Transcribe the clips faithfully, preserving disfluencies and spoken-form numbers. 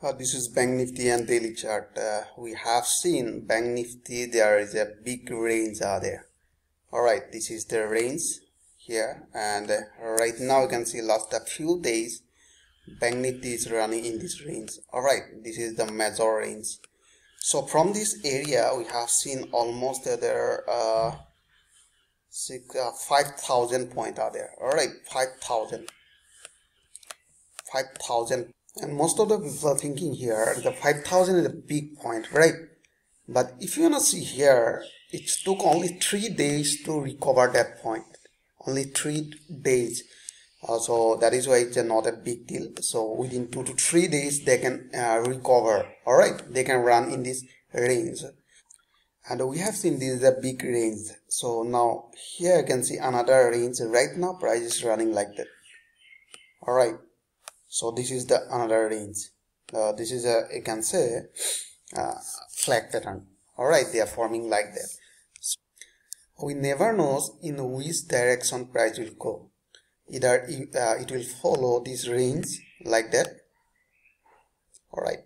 Uh, this is Bank Nifty and daily chart. Uh, we have seen Bank Nifty, there is a big range out there. Alright, this is the range here, and uh, right now you can see last a few days Bank Nifty is running in this range. Alright, this is the major range. So from this area we have seen almost uh, there uh, six, uh, five thousand point are there. Alright, five thousand. five thousand. And most of the people are thinking here the five thousand is a big point, right? But if you wanna see here, it took only three days to recover that point. Only three days. Uh, so that is why it's uh, not a big deal. So within two to three days they can uh, recover. Alright, they can run in this range. And we have seen this is a big range. So now here you can see another range. Right now price is running like that. Alright. So this is the another range. Uh, this is a, you can say, uh, flag pattern. Alright, they are forming like that. So we never know in which direction price will go. Either it, uh, it will follow this range like that. Alright.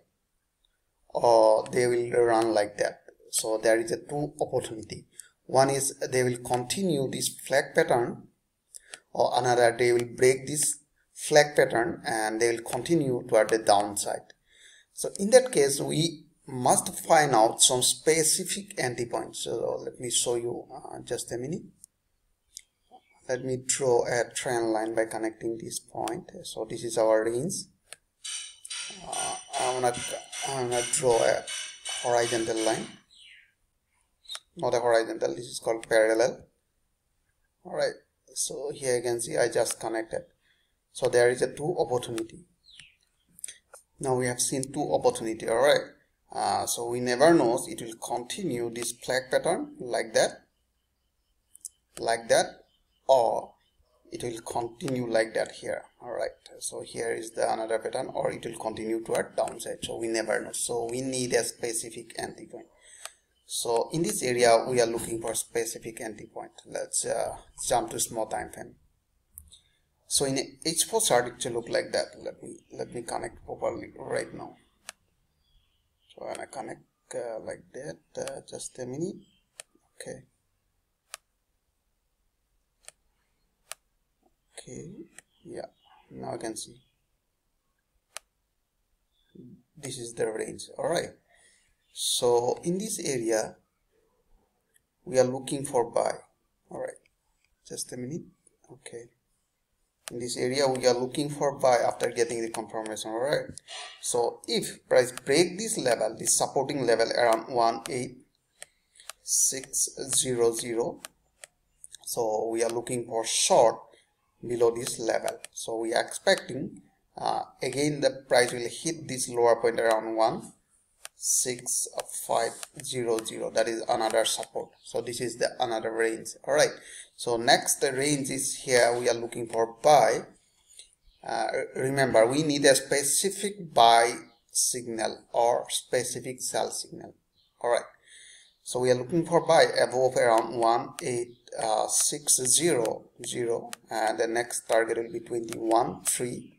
Or they will run like that. So there is a two opportunity. One is they will continue this flag pattern, or another they will break this flag pattern and they will continue toward the downside. So in that case we must find out some specific entry points. So let me show you uh, just a minute. Let me draw a trend line by connecting this point. So this is our range. uh, I'm gonna, I'm gonna draw a horizontal line, not a horizontal, this is called parallel. Alright, so here you can see I just connected. So there is a two opportunity. Now we have seen two opportunity. Alright, uh, so we never know, it will continue this flag pattern like that, like that, or it will continue like that here. Alright, so here is the another pattern, or it will continue toward downside. So we never know. So we need a specific entry point. So in this area we are looking for specific entry point. Let's uh, jump to small time frame. So in H four chart it should look like that. Let me let me connect properly right now. So I'm gonna connect uh, like that. Uh, just a minute. Okay. Okay. Yeah. Now I can see. This is the range. All right. So in this area, we are looking for buy. All right. Just a minute. Okay. In this area we are looking for buy after getting the confirmation. Alright, so if price break this level, this supporting level around one eight six zero zero, so we are looking for short below this level. So we are expecting uh, again the price will hit this lower point around one six five zero zero, that is another support. So this is the another range. All right, so next the range is here, we are looking for buy. Uh, remember we need a specific buy signal or specific sell signal. All right, so we are looking for buy above around one eight six zero zero, and the next target will be twenty-one three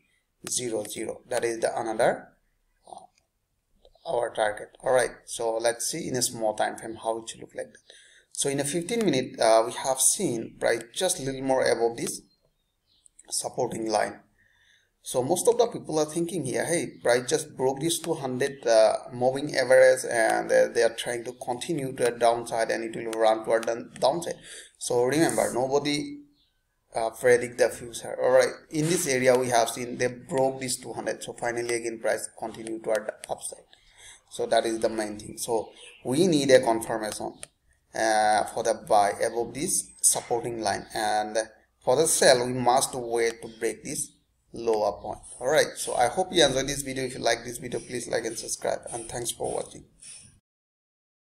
zero zero, that is the another our target. Alright, so let's see in a small time frame how it should look like that. So in a fifteen minute uh, we have seen price just a little more above this supporting line. So most of the people are thinking here, hey, price just broke this two hundred uh, moving average, and uh, they are trying to continue to the downside and it will run toward the downside. So remember, nobody uh, predict the future. Alright, in this area we have seen they broke this two hundred, so finally again price continued toward the upside. So that is the main thing. So we need a confirmation uh, for the buy above this supporting line, and for the sell we must wait to break this lower point. Alright, so I hope you enjoyed this video. If you like this video, please like and subscribe, and thanks for watching.